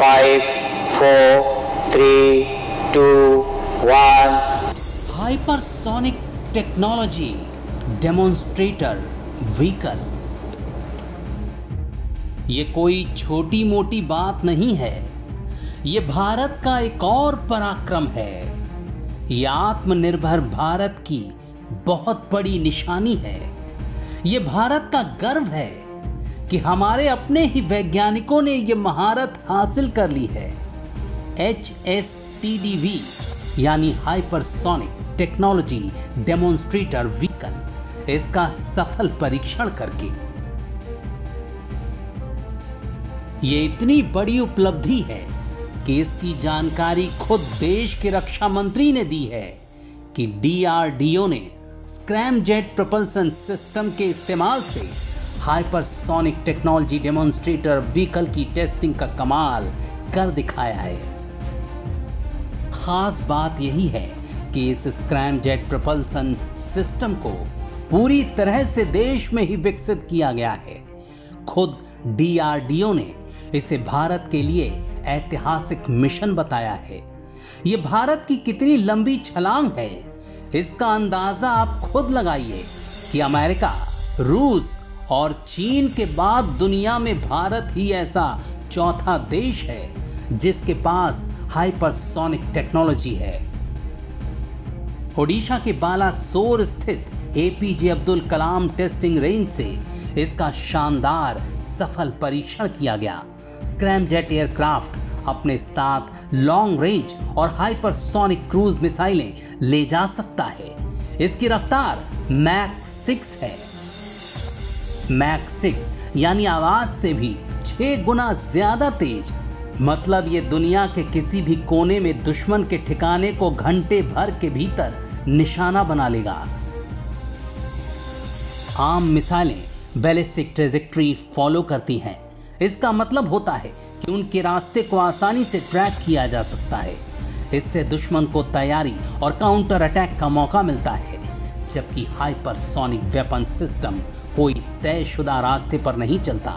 5, 4, 3, 2, 1. Hypersonic technology demonstrator vehicle. ये कोई छोटी मोटी बात नहीं है, ये भारत का एक और पराक्रम है, ये आत्मनिर्भर भारत की बहुत बड़ी निशानी है, ये भारत का गर्व है कि हमारे अपने ही वैज्ञानिकों ने ये महारत हासिल कर ली है। HSTDV यानी हाइपरसोनिक टेक्नोलॉजी डेमोन्स्ट्रेटर व्हीकल, इसका सफल परीक्षण करके ये इतनी बड़ी उपलब्धि है कि इसकी जानकारी खुद देश के रक्षा मंत्री ने दी है कि DRDO ने स्क्रैमजेट प्रपल्सन सिस्टम के इस्तेमाल से हाइपरसोनिक टेक्नोलॉजी डेमोन्स्ट्रेटर व्हीकल की टेस्टिंग का कमाल कर दिखाया है। खास बात यही है कि इस स्क्रैमजेट प्रपल्सन सिस्टम को पूरी तरह से देश में ही विकसित किया गया है। खुद DRDO ने इसे भारत के लिए ऐतिहासिक मिशन बताया है। ये भारत की कितनी लंबी छलांग है, इसका अंदाजा आप खुद लगाइए कि अमेरिका, रूस और चीन के बाद दुनिया में भारत ही ऐसा चौथा देश है जिसके पास हाइपरसोनिक टेक्नोलॉजी है। ओडिशा के बालासोर स्थित APJ Abdul Kalam testing range से इसका शानदार सफल परीक्षण किया गया। स्क्रैमजेट एयरक्राफ्ट अपने साथ लॉन्ग रेंज और हाइपरसोनिक क्रूज मिसाइलें ले जा सकता है। इसकी रफ्तार मैक 6 है। मैक 6 यानी आवाज से भी 6 गुना ज्यादा तेज, मतलब ये दुनिया के किसी भी कोने में दुश्मन के ठिकाने को घंटे भर के भीतर निशाना बना लेगा। आम मिसाइलें बैलिस्टिक ट्रेजेक्ट्री फॉलो करती हैं, इसका मतलब होता है कि उनके रास्ते को आसानी से ट्रैक किया जा सकता है। इससे दुश्मन को तैयारी और काउंटर अटैक का मौका मिलता है, जबकि हाइपरसोनिक वेपन सिस्टम कोई तयशुदा रास्ते पर नहीं चलता।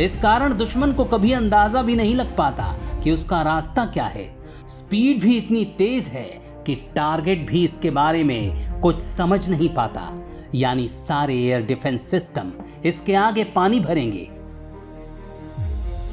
इस कारण दुश्मन को कभी अंदाजा भी नहीं लग पाता कि उसका रास्ता क्या है। स्पीड भी इतनी तेज है कि टारगेट भी इसके बारे में कुछ समझ नहीं पाता, यानी सारे एयर डिफेंस सिस्टम इसके आगे पानी भरेंगे।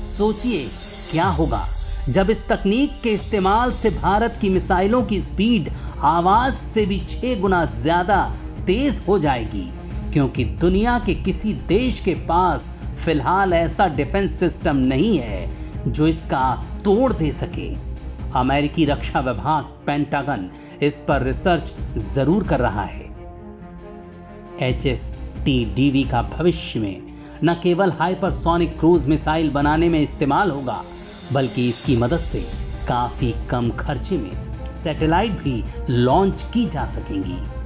सोचिए क्या होगा जब इस तकनीक के इस्तेमाल से भारत की मिसाइलों की स्पीड आवाज से भी 6 गुना ज्यादा तेज हो जाएगी, क्योंकि दुनिया के किसी देश के पास फिलहाल ऐसा डिफेंस सिस्टम नहीं है जो इसका तोड़ दे सके। अमेरिकी रक्षा विभाग पेंटागन इस पर रिसर्च जरूर कर रहा है। HSTDV का भविष्य में न केवल हाइपरसोनिक क्रूज मिसाइल बनाने में इस्तेमाल होगा, बल्कि इसकी मदद से काफी कम खर्चे में सैटेलाइट भी लॉन्च की जा सकेंगी।